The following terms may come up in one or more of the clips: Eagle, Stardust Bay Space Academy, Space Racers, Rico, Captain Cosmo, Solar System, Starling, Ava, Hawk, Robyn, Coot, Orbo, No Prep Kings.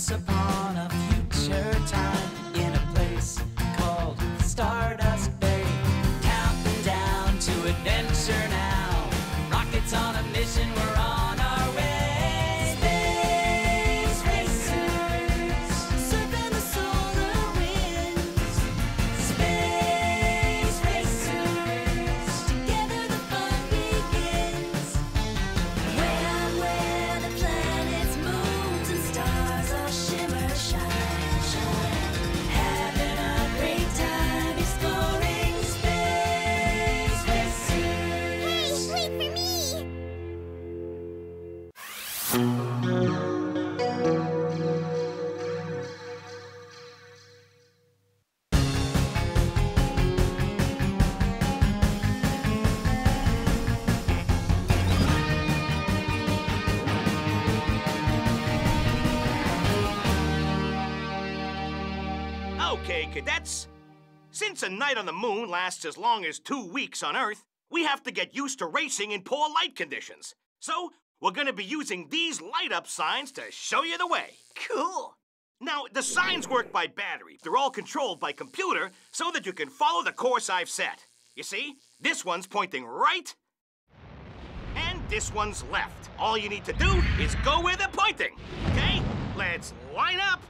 once upon a future time in a place called Stardust Bay. Counting down to adventure now. Rockets on a mission, we're on our way. Space Racers, surfing the solar winds. Space Racers, together the fun begins. Way out where the planets, moons, and stars all shimmer, shine. Having a great time exploring Space Racers. Hey, wait for me! Okay, cadets. Since a night on the moon lasts as long as 2 weeks on Earth, we have to get used to racing in poor light conditions. So, we're gonna be using these light-up signs to show you the way. Cool. Now, the signs work by battery. They're all controlled by computer so that you can follow the course I've set. You see? This one's pointing right, and this one's left. All you need to do is go where they're pointing. Okay? Let's line up.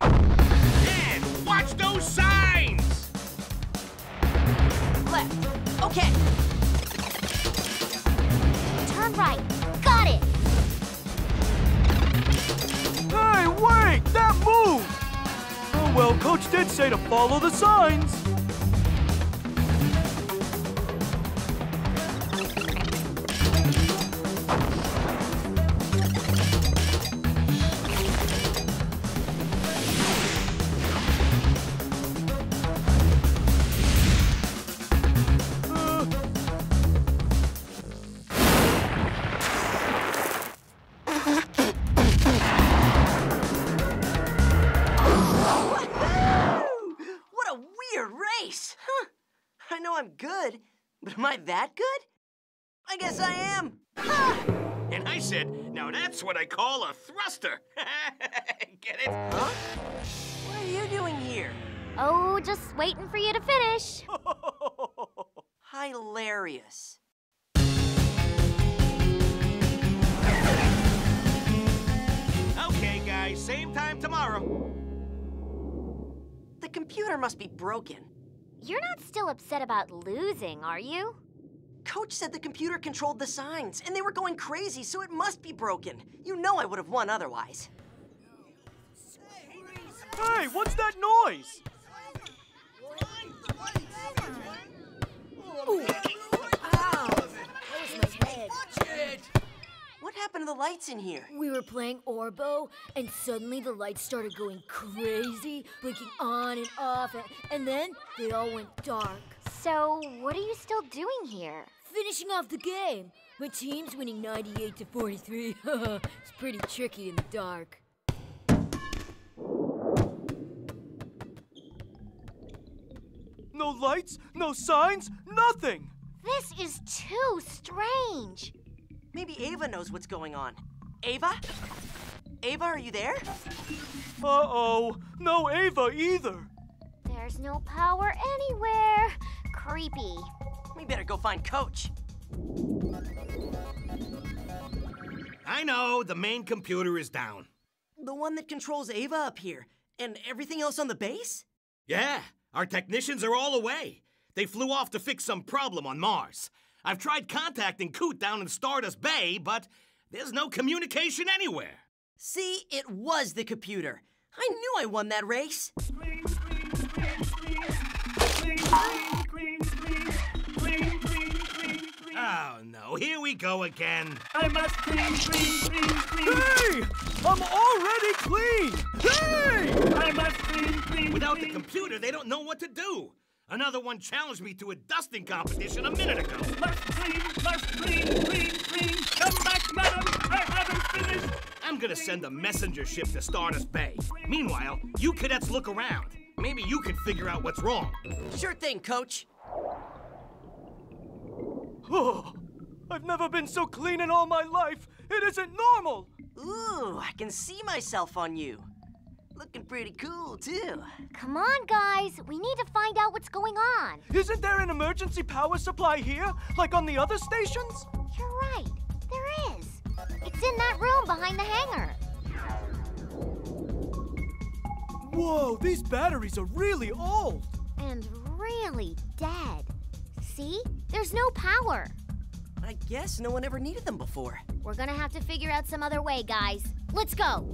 And watch those signs! Left. Okay. Turn right. Got it. Hey, wait! That moved! Oh, well, Coach did say to follow the signs. What a weird race! Huh. I know I'm good, but am I that good? I guess I am. Ha! And I said, now that's what I call a thruster. Get it? Huh? What are you doing here? Oh, just waiting for you to finish. Hilarious. Okay, guys, same time tomorrow. The computer must be broken. You're not still upset about losing, are you? Coach said the computer controlled the signs, and they were going crazy, so it must be broken. You know I would have won otherwise. Hey, what's that noise? Ooh. Ow. What happened to the lights in here? We were playing Orbo, and suddenly the lights started going crazy, blinking on and off, and then they all went dark. So, what are you still doing here? Finishing off the game. My team's winning 98-43. It's pretty tricky in the dark. No lights, no signs, nothing! This is too strange. Maybe Ava knows what's going on. Ava? Ava, are you there? Uh-oh. No Ava either. There's no power anywhere. Creepy. We better go find Coach. I know, the main computer is down. The one that controls Ava up here, and everything else on the base? Yeah, our technicians are all away. They flew off to fix some problem on Mars. I've tried contacting Coot down in Stardust Bay, but there's no communication anywhere. See, it was the computer. I knew I won that race. Green, green, green, green, green, green, green, green, green, green. Oh no, here we go again. I must clean, clean, clean, clean. Hey! I'm already clean! Hey! I must clean, clean. Without the computer, they don't know what to do. Another one challenged me to a dusting competition a minute ago. Must clean, clean. Come back, madam. I haven't finished. I'm gonna send a messenger ship to Stardust Bay. Meanwhile, you cadets look around. Maybe you can figure out what's wrong. Sure thing, Coach. I've never been so clean in all my life. It isn't normal. Ooh, I can see myself on you. Looking pretty cool, too. Come on, guys. We need to find out what's going on. Isn't there an emergency power supply here, like on the other stations? You're right. There is. It's in that room behind the hangar. Whoa, these batteries are really old. And really dead. See? There's no power. I guess no one ever needed them before. We're gonna have to figure out some other way, guys. Let's go.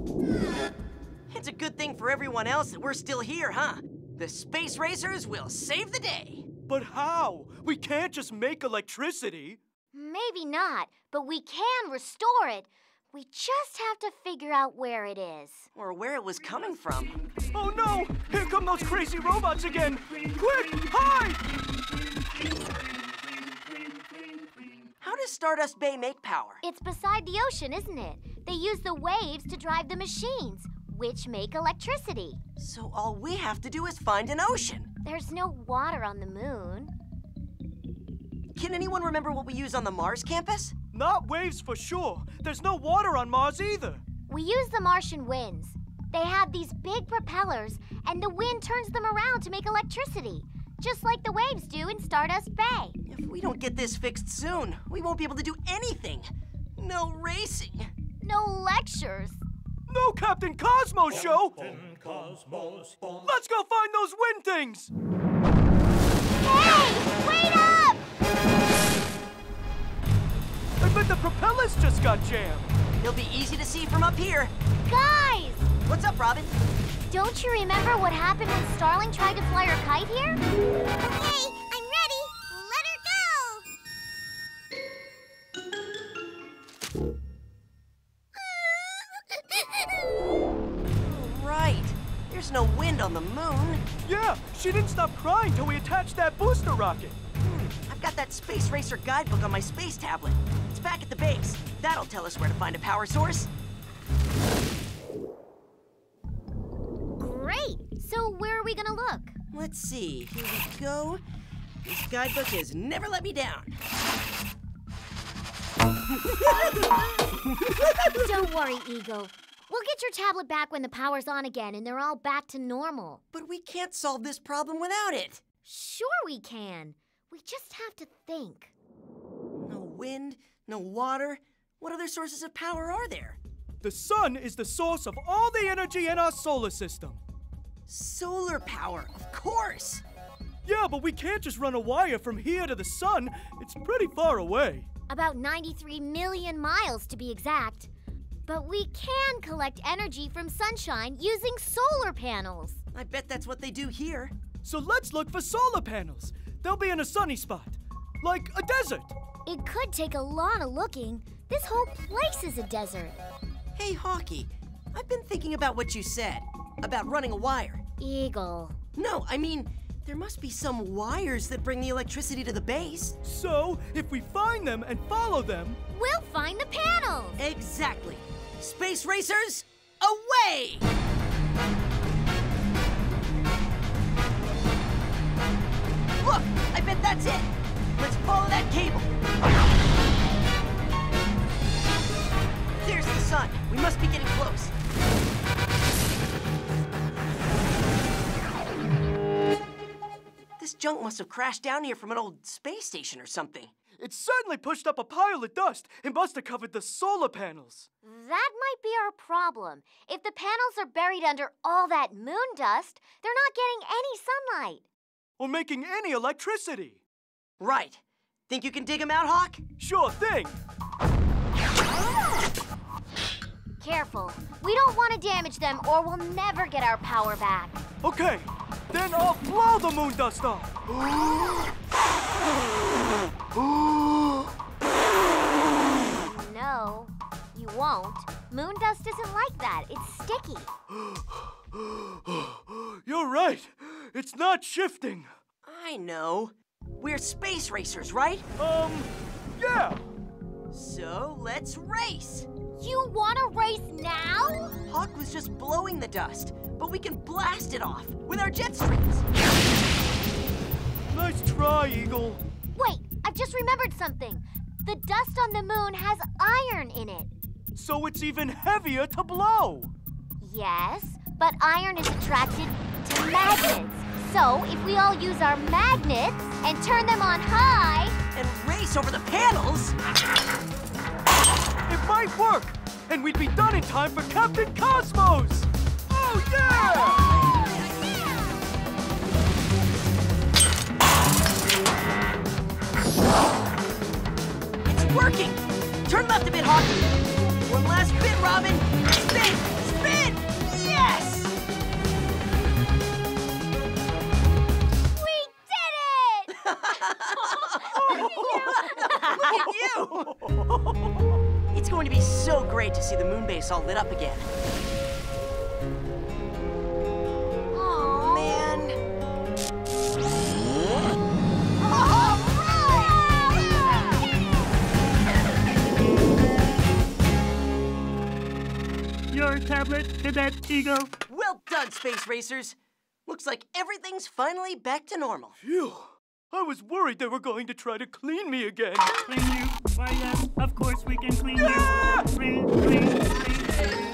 It's a good thing for everyone else that we're still here, huh? The Space Racers will save the day. But how? We can't just make electricity. Maybe not, but we can restore it. We just have to figure out where it is. Or where it was coming from. Oh no! Here come those crazy robots again! Quick, hide! How does Stardust Bay make power? It's beside the ocean, isn't it? They use the waves to drive the machines, which make electricity. So all we have to do is find an ocean. There's no water on the moon. Can anyone remember what we use on the Mars campus? Not waves for sure. There's no water on Mars either. We use the Martian winds. They have these big propellers, and the wind turns them around to make electricity, just like the waves do in Stardust Bay. If we don't get this fixed soon, we won't be able to do anything. No racing. No lectures. No Captain Cosmo show! Captain Cosmos. Let's go find those wind things! Hey! Wait up! I bet the propellers just got jammed. It'll be easy to see from up here. Guys! What's up, Robyn? Don't you remember what happened when Starling tried to fly her kite here? Okay, I'm ready. Let her go! Right. There's no wind on the moon. Yeah, she didn't stop crying till we attached that booster rocket. I've got that Space Racer guidebook on my space tablet. It's back at the base. That'll tell us where to find a power source. Great. So where are we gonna look? Let's see. Here we go. This guidebook has never let me down. Don't worry, Eagle. We'll get your tablet back when the power's on again and they're all back to normal. But we can't solve this problem without it. Sure we can. We just have to think. No wind, no water. What other sources of power are there? The sun is the source of all the energy in our solar system. Solar power, of course. Yeah, but we can't just run a wire from here to the sun. It's pretty far away. About 93 million miles to be exact. But we can collect energy from sunshine using solar panels. I bet that's what they do here. So let's look for solar panels. They'll be in a sunny spot, like a desert. It could take a lot of looking. This whole place is a desert. Hey, Hawky, I've been thinking about what you said, about running a wire. Eagle. No, I mean, there must be some wires that bring the electricity to the base. So, if we find them and follow them... we'll find the panels! Exactly. Space Racers, away! Look, I bet that's it. Let's follow that cable. There's the sun. We must be getting close. This junk must have crashed down here from an old space station or something. It certainly pushed up a pile of dust and must have covered the solar panels. That might be our problem. If the panels are buried under all that moon dust, they're not getting any sunlight. Or making any electricity. Right. Think you can dig them out, Hawk? Sure thing. Careful. We don't want to damage them or we'll never get our power back. Okay. Then I'll blow the moon dust off. No, you won't. Moon dust isn't like that. It's sticky. You're right. It's not shifting. I know. We're space racers, right? Yeah. So let's race. You want to race now? Hawk was just blowing the dust, but we can blast it off with our jet streams. Nice try, Eagle. Wait, I've just remembered something. The dust on the moon has iron in it. So it's even heavier to blow. Yes, but iron is attracted to magnets. So if we all use our magnets and turn them on high... and race over the panels... it might work. And we'd be done in time for Captain Cosmos. Oh, yeah! It's working! Turn left a bit, Hawk. One last bit, Robyn. Spin! Spin! Yes! We did it! Look at you! It's going to be so great to see the moon base all lit up again. Your tablet did that, Eagle. Well done, Space Racers. Looks like everything's finally back to normal. Phew. I was worried they were going to try to clean me again. Clean you? Why, yes, of course we can clean you. Clean, clean, clean.